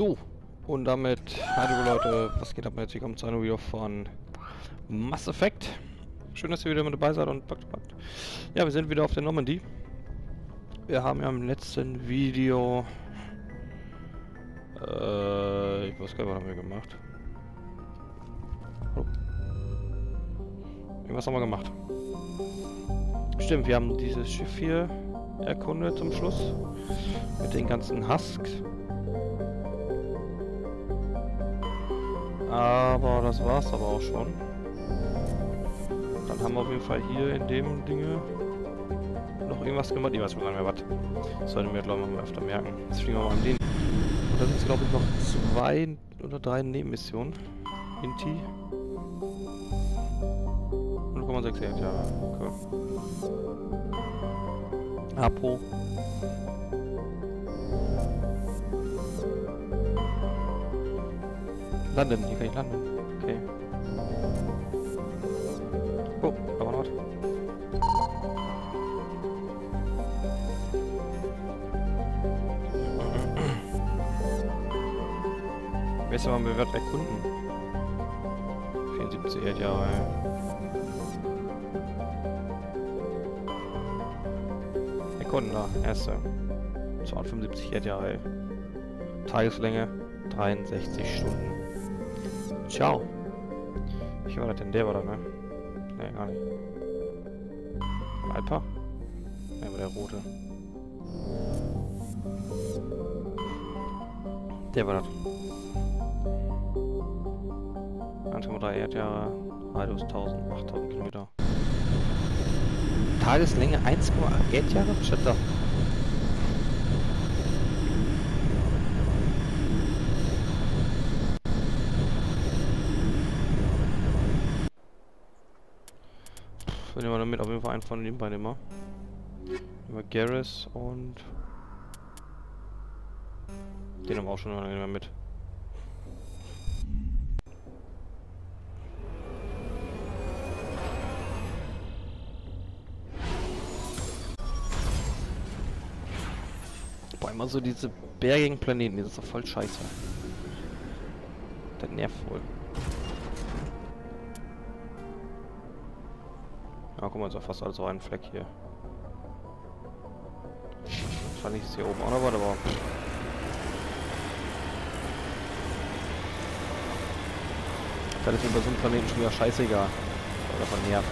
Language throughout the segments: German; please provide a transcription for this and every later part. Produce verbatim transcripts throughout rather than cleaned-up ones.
So, und damit, hallo Leute, was geht ab? Herzlich willkommen zu einem Video von Mass Effect. Schön, dass ihr wieder mit dabei seid und packt, packt. Ja, wir sind wieder auf der Normandy. Wir haben ja im letzten Video, äh, ich weiß gar nicht, was haben wir gemacht. Oh. Was haben wir gemacht? Stimmt, wir haben dieses Schiff hier erkundet zum Schluss mit den ganzen Husks. Aber das war's aber auch schon. Dann haben wir auf jeden Fall hier in dem Dinge noch irgendwas gemacht. Ich weiß gar nicht mehr was. Das sollten wir glaube ich mal öfter merken. Jetzt fliegen wir mal an den. Und das sind glaube ich noch zwei oder drei Nebenmissionen. Inti. null Komma sechs Jahre. Okay. Apo. Landen, hier kann ich landen. Okay. Oh, aber noch. Besser haben wir Wert erkunden. vierundsiebzig Erdjahre. Erkunder, erste. zweihundertfünfundsiebzig Erdjahre. Tageslänge dreiundsechzig Stunden. Ciao. Ich war das denn der oder ne? Ne, gar nicht. Alpa? Ne, aber der rote. Der war das. eins Komma drei Erdjahre, Radius tausend, achttausend Kilometer. Tageslänge eins Komma acht Erdjahre? Shut up. Dann nehmen wir damit auf jeden Fall einen von den beiden immer. Nehmen wir Garrus und den haben wir auch schon mal mit. Boah, immer so diese bergigen Planeten, die sind doch voll scheiße. Das nervt wohl. Ah, guck mal, ist ja fast alles auf einen Fleck hier. Wahrscheinlich ist hier oben auch noch was, aber... Das ist mir bei so einem Planeten schon wieder scheißegal. Oder von nervt.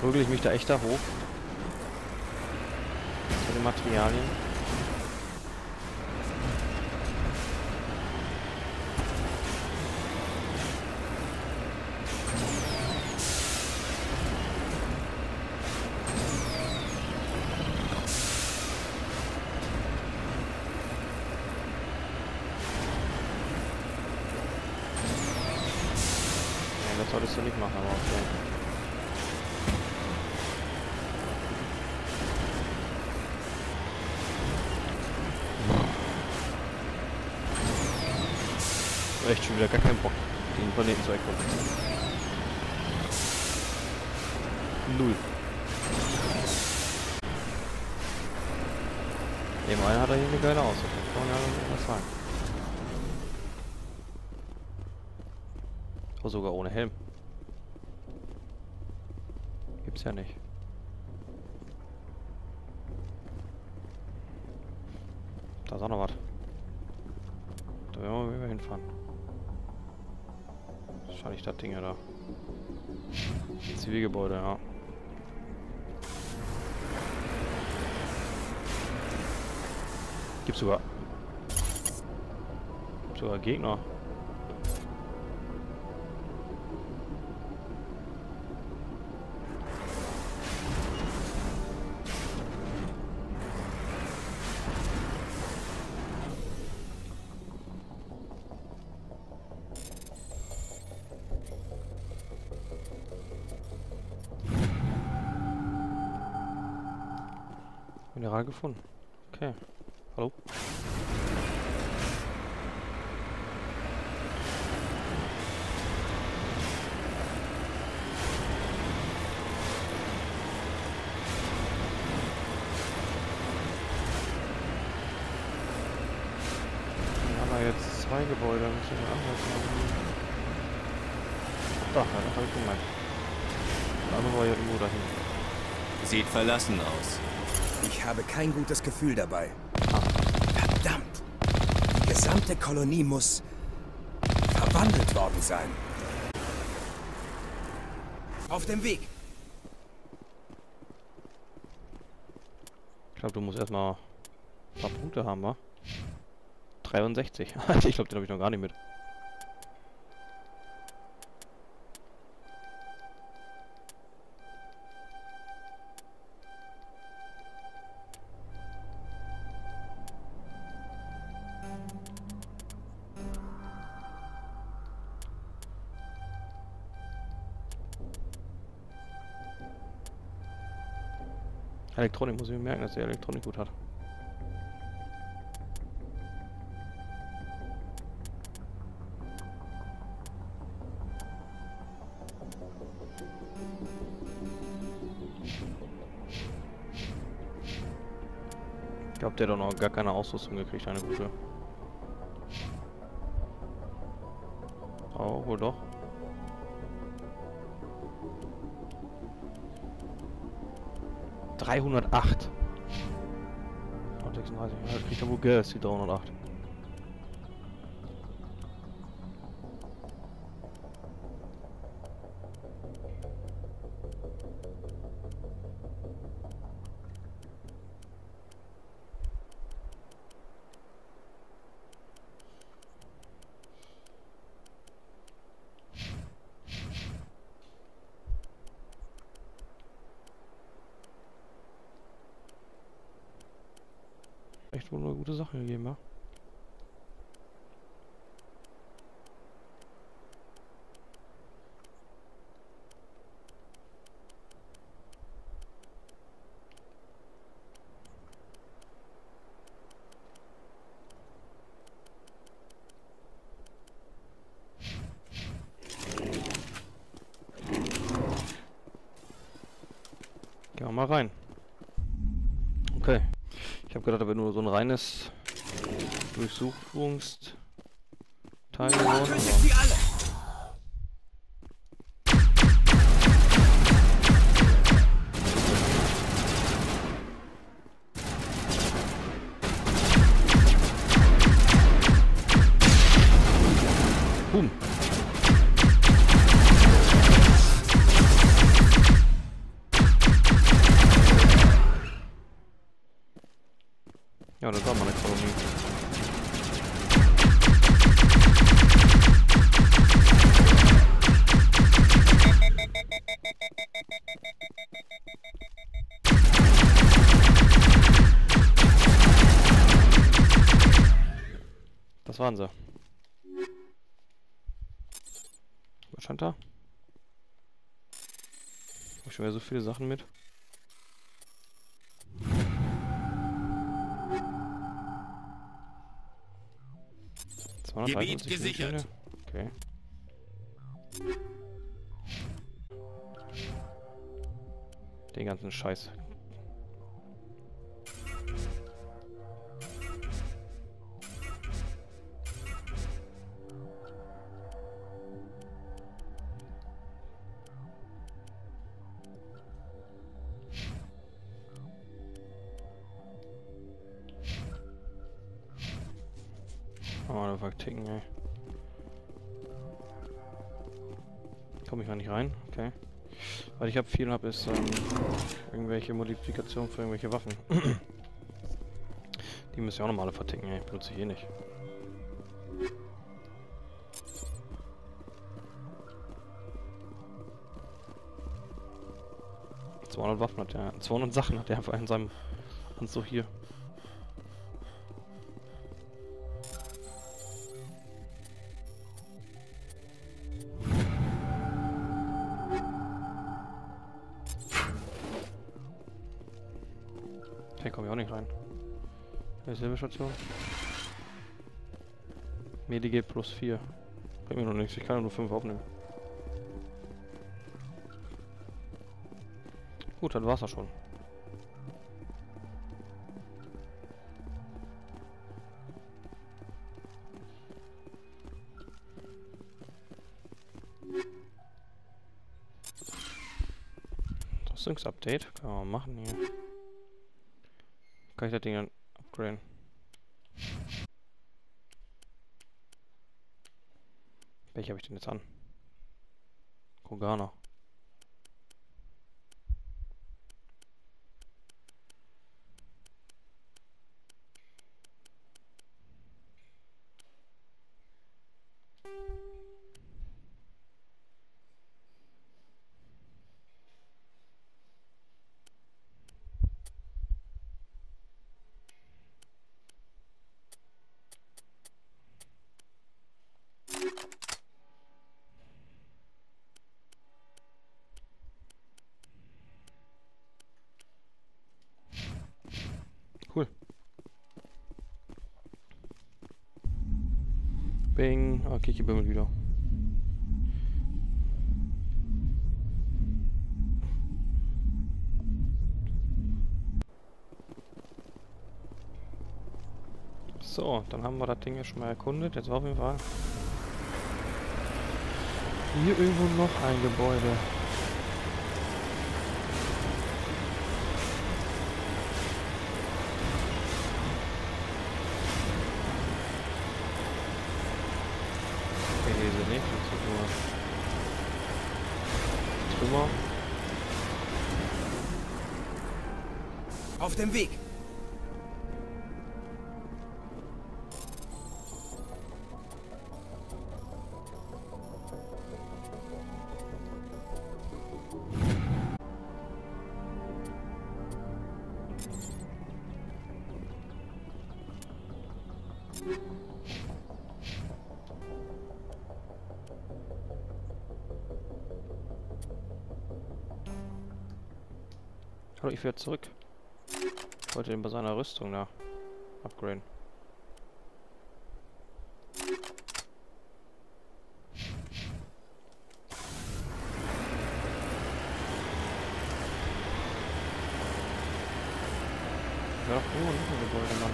Prügel ich mich da echt da hoch. Mit den Materialien. Ja, das solltest du nicht machen, aber okay. Echt schon wieder gar keinen Bock, den Planeten zu erkunden. Null. Dem einen hat er hier eine geile Aussicht. Das kann man ja was sagen. Oh, sogar ohne Helm. Gibt's ja nicht. Da ist auch noch was. Da werden wir wieder hinfahren. Wahrscheinlich das Ding ja da. Zivilgebäude, ja. Gibt's sogar. Gibt's sogar Gegner. Mineral gefunden. Okay. Hallo? Zwei Gebäude, muss ich mal anhalten. Doch, das habe ich gemeint. Das andere war ja irgendwo dahin. Sieht verlassen aus. Ich habe kein gutes Gefühl dabei. Ah. Verdammt! Die gesamte Kolonie muss verwandelt worden sein. Auf dem Weg! Ich glaube, du musst erstmal ein paar Punkte haben, wa? dreiundsechzig. Ich glaube, den habe ich noch gar nicht mit. Elektronik, muss ich mir merken, dass der Elektronik gut hat. Ich glaube, der hat doch noch gar keine Ausrüstung gekriegt, eine gute. Oh, wohl doch. dreihundertacht. sechsunddreißig. Ja, kriegt er wohl Garrus, die dreihundertacht. Echt wohl eine gute Sache gegeben, ja? Gehen wir mal rein. Okay. Ich habe gedacht, da wird nur so ein reines Durchsuchungsteil geworden. Boom. Ja, das war mal eine Kolonie. Das waren sie. Was stand da? Ich habe schon wieder so viele Sachen mit. Gebiet gesichert. Okay. Den ganzen Scheiß. Oh, da war Ticken, ey. Komme ich mal nicht rein? Okay. Weil ich hab viel hab ist ähm, irgendwelche Modifikationen für irgendwelche Waffen. Die müssen ja auch nochmal alle verticken, ey. Benutze ich eh nicht. zweihundert Waffen hat er. zweihundert Sachen hat er einfach in seinem Anzug hier. Hier komme ich auch nicht rein. Eine Silberstation. Medige plus vier. Bringt mir noch nichts, ich kann nur fünf aufnehmen. Gut, dann war's auch schon. Update kann man machen hier. Kann ich das Ding dann upgraden? Welche habe ich denn jetzt an? Kogana. Cool. Bing. Okay, ich bimmel wieder. So, dann haben wir das Ding ja schon mal erkundet. Jetzt war auf jeden Fall hier irgendwo noch ein Gebäude. Auf dem Weg. Hallo, ich fährt zurück. Ich wollte ihn bei seiner Rüstung da upgraden. Ja, oh, noch ein Gebäude, Mann.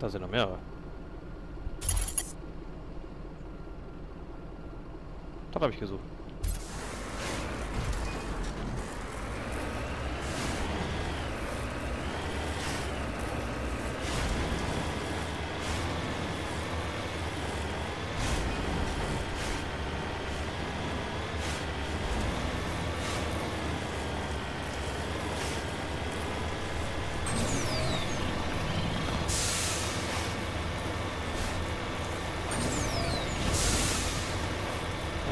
Da sind noch mehrere. Das habe ich gesucht.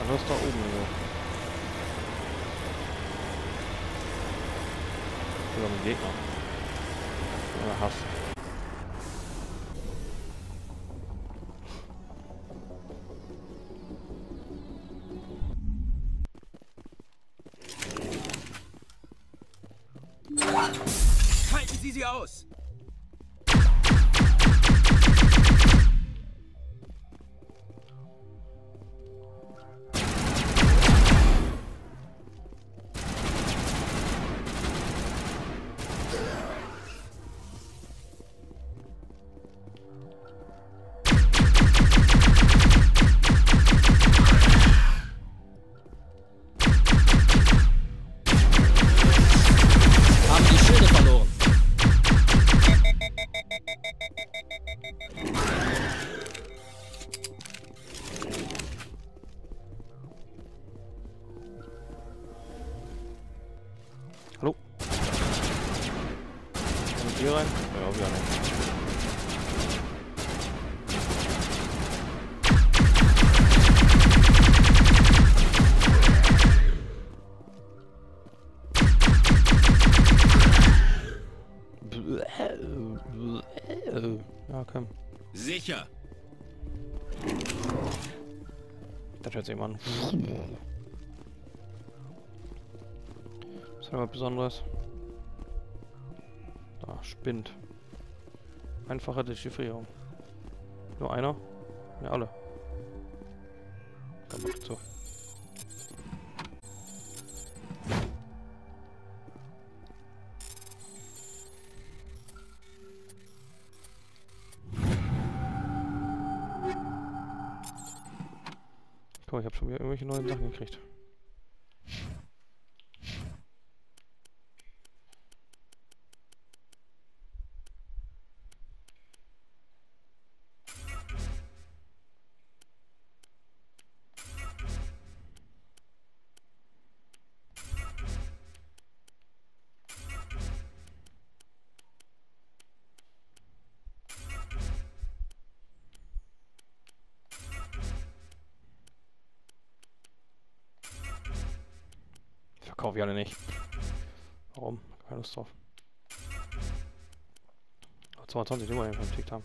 Das ist da oben so. Oder mit Gegner. Oder Hass. Halten Sie sie aus! Hallo? Kann ich hier rein? Ja, wieder nicht. Das hört sich mal an. Das ist aber Besonderes. Da, spinnt. Einfache Dechiffrierung. Nur einer? Ja, alle. Dann macht's so. Guck mal, ich habe schon wieder irgendwelche neuen Sachen gekriegt. Kaufe ich alle nicht. Warum? Keine Lust drauf. zweiundzwanzig, die wir hier gekriegt haben.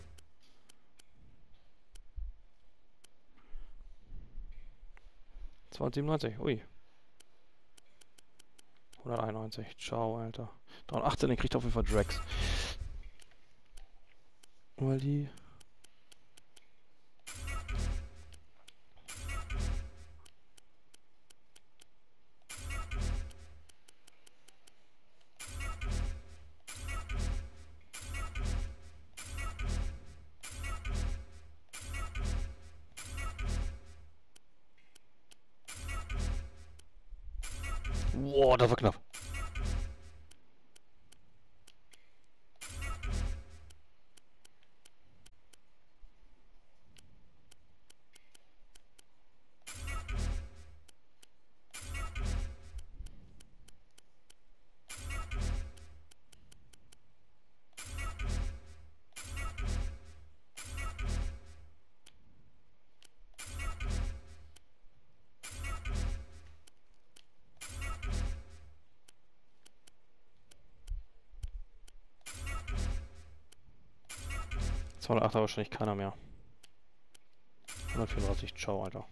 zweihundertsiebenundneunzig, ui. hunderteinundneunzig, ciao, Alter. dreihundertachtzehn, den kriegt auf jeden Fall Wrex. Weil die... Boah, das war knapp. zweihundertacht hat wahrscheinlich keiner mehr. hundertvierunddreißig, ciao, Alter.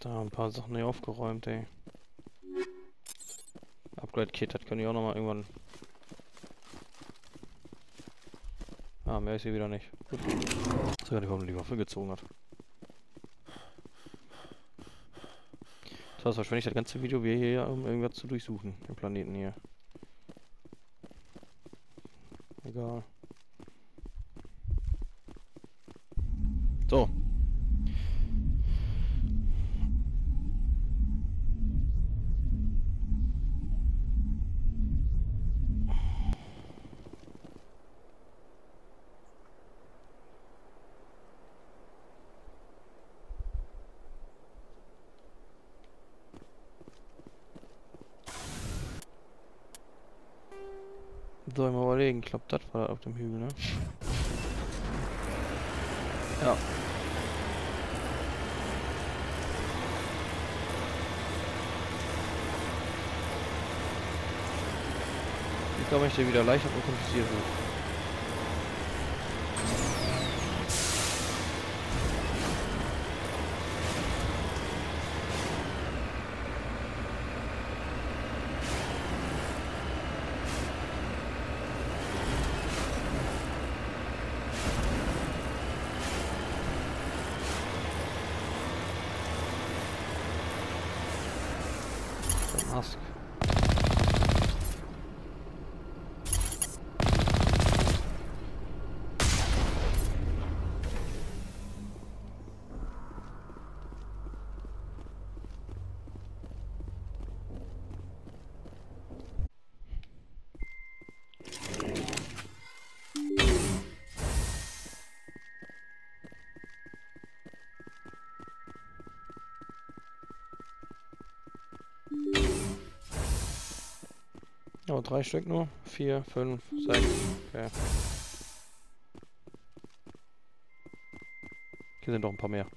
Da ein paar Sachen nicht aufgeräumt, ey. Upgrade-Kit, das können die auch nochmal irgendwann... Ah, mehr ist hier wieder nicht. Gut. Sogar die Waffe, die Waffe gezogen hat. Das heißt wahrscheinlich das ganze Video wir hier, um irgendwas zu durchsuchen. Den Planeten hier. Egal. So. Soll ich mal überlegen, ich glaube, das war auf dem Hügel, ne? Ja. Ich glaube, ich stehe wieder leichter und kompliziert wird. Husk. Aber drei Stück nur. Vier, fünf, sechs. Okay. Hier sind doch ein paar mehr.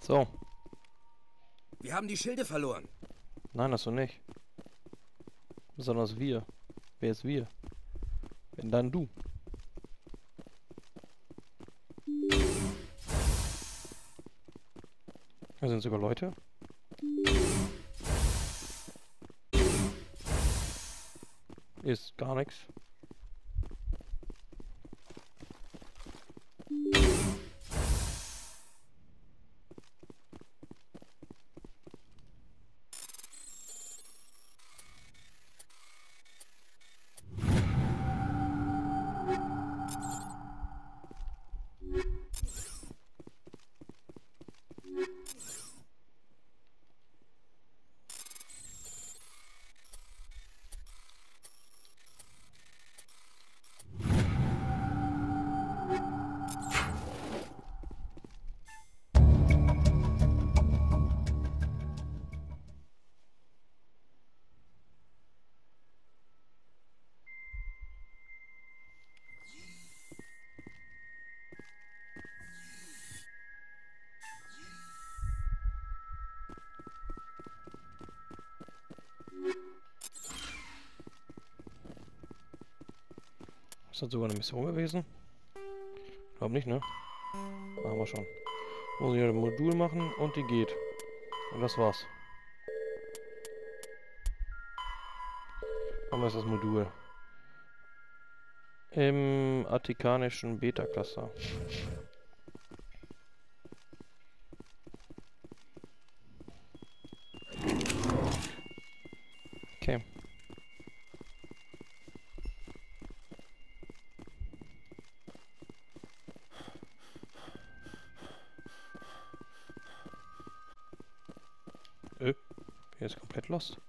So. Wir haben die Schilde verloren. Nein, hast du nicht. Besonders wir. Wer ist wir? Wenn dann du. Da sind sogar Leute. Ist gar nichts. Ist das sogar eine Mission gewesen? Glaub nicht, ne? Machen wir schon. Muss ich ein Modul machen und die geht. Und das war's. Machen wir jetzt das Modul. Im Attikanischen Beta-Cluster. Okay. Hier ist komplett lost.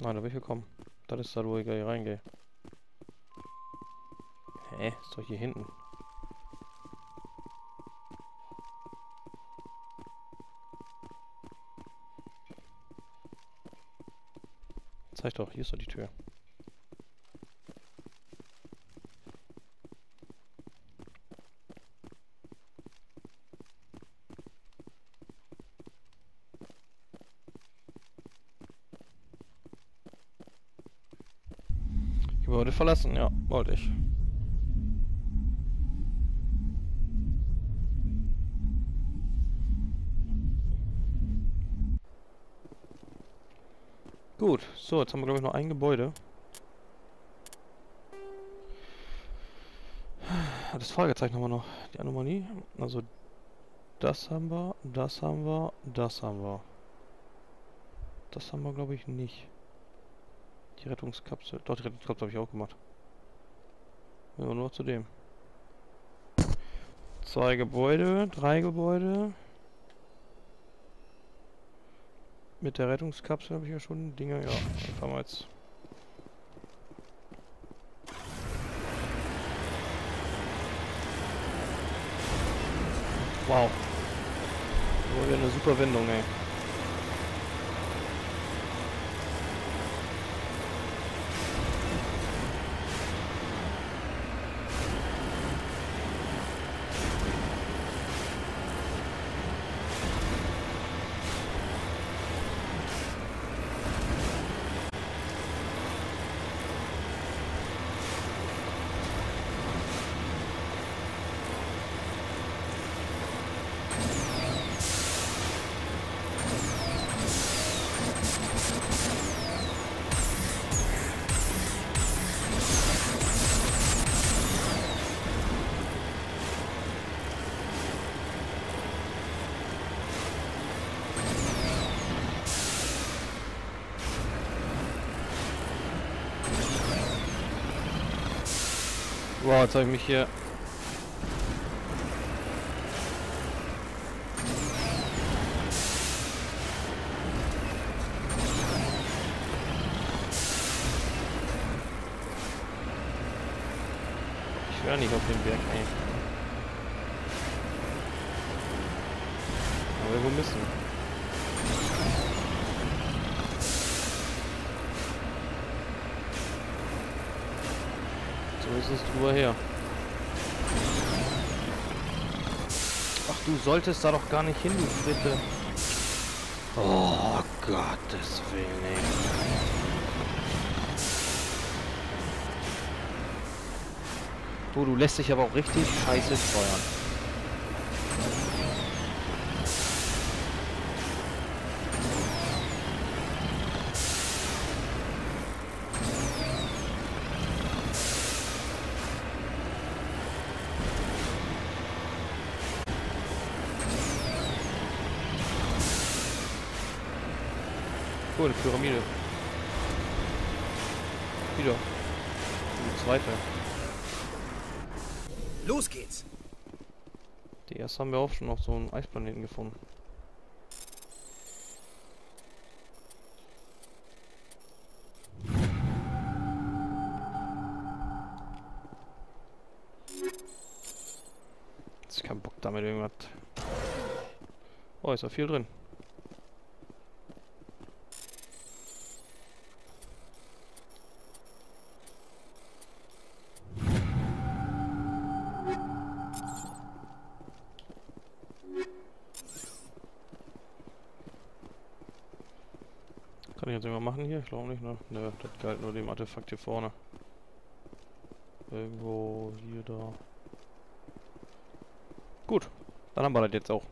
Nein, da bin ich gekommen. Das ist da, wo ich hier reingehe. Hä? Ist doch hier hinten. Zeig doch, hier ist doch die Tür. Wurde verlassen, ja, wollte ich. Gut, so, jetzt haben wir glaube ich noch ein Gebäude. Das Fragezeichen haben wir noch, die Anomalie. Also, das haben wir, das haben wir, das haben wir. Das haben wir glaube ich nicht. Die Rettungskapsel. Doch, die Rettungskapsel habe ich auch gemacht. Ja, nur zu dem. Zwei Gebäude, drei Gebäude. Mit der Rettungskapsel habe ich ja schon Dinge. Ja, fahren wir jetzt. Wow. Das war ja eine super Wendung, ey. Wow, jetzt habe ich mich hier... Ich höre nicht auf den Berg, ey. Aber wir müssen. Ist drüber her. Ach, du solltest da doch gar nicht hin, du Fritte. Oh, Gottes Willen. Du, du lässt dich aber auch richtig scheiße steuern. Cool, Pyramide. Wieder. Die zweite. Los geht's! Die erste haben wir auch schon auf so einen Eisplaneten gefunden. Jetzt kein Bock damit irgendwas. Oh, ist da viel drin. Kann ich jetzt immer machen hier? Ich glaube nicht, ne? Ne, das galt nur dem Artefakt hier vorne. Irgendwo hier, da. Gut, dann haben wir das jetzt auch.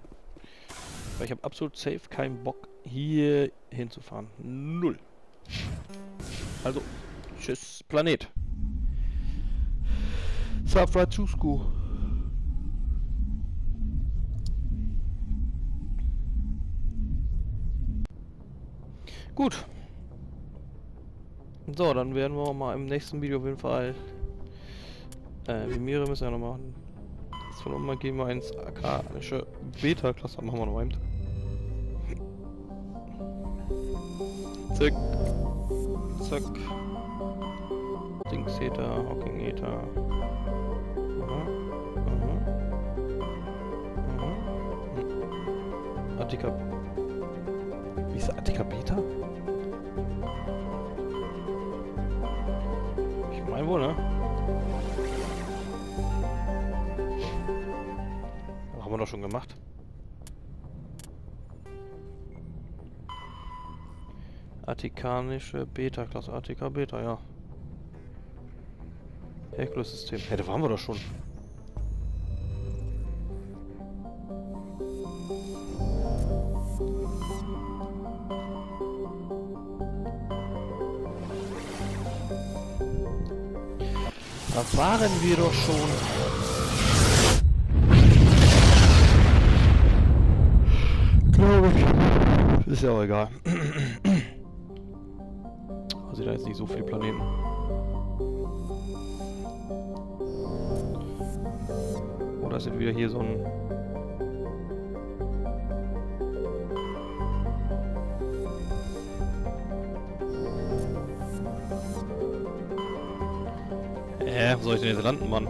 Weil ich habe absolut safe keinen Bock, hier hinzufahren. Null. Also, tschüss, Planet. San Francisco. Gut. So, dann werden wir mal im nächsten Video auf jeden Fall... Äh, Mimire müssen wir ja noch machen. Jetzt von oben mal gehen wir ins Attikanische Beta-Cluster. Machen wir noch eben. Zack. Zack. Dings Heta, Hocking Heta. Attika. Wie ist der Attika Beta? Ich meine wohl, ne? Das haben wir doch schon gemacht. Attikanische Beta-Klasse. Attika Beta, ja. Herkules-System. Hey, da waren wir doch schon. Da waren wir doch schon. Glaube ich. Ist ja auch egal. Also da ist nicht so viel Planeten. Oh, da ist jetzt wieder hier so ein... Hä, wo soll ich denn jetzt landen, Mann?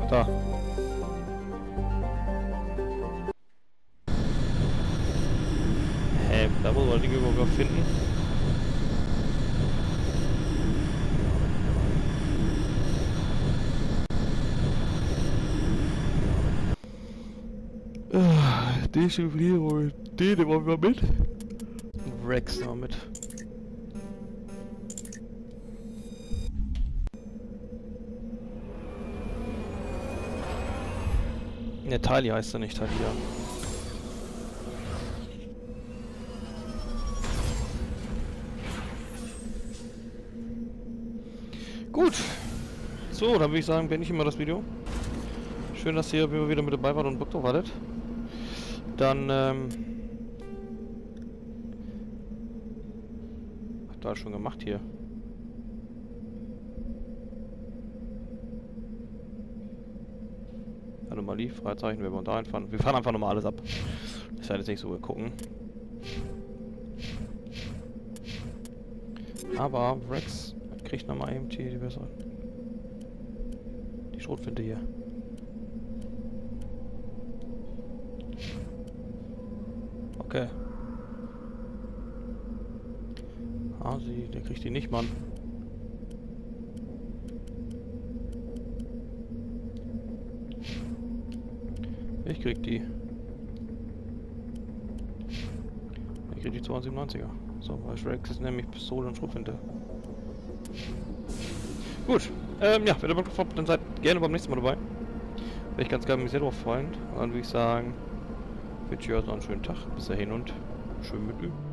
Ach, da. Hä, da muss man die Gegenüber finden. Dechiffrierung, den nehmen wir mit. Wrex noch mit. Ne, Tali heißt er nicht, Talia. Gut. So, dann würde ich sagen, beende ich immer das Video. Schön, dass ihr wieder mit dabei wart und Bock drauf wartet. Dann, ähm... da schon gemacht hier? Anomalie, Freizeichen, wenn wir da einfahren. Wir fahren einfach nochmal alles ab. Das heißt jetzt nicht so, wir gucken. Aber Wrex kriegt nochmal eben die besseren. Die Schrotflinte hier. Okay. Ah, sie, der kriegt die nicht, Mann. Ich krieg die. Ich krieg die zweihundertsiebenundneunziger. So, bei Wrex ist nämlich Pistole und Schrotflinte. Gut. Ähm, ja, wenn ihr Bock drauf habt, dann seid gerne beim nächsten Mal dabei. Wäre ich ganz gerne mich sehr drauf freuen. Und dann würde ich sagen, ich wünsche euch noch einen schönen Tag. Bis dahin und schön mit üben.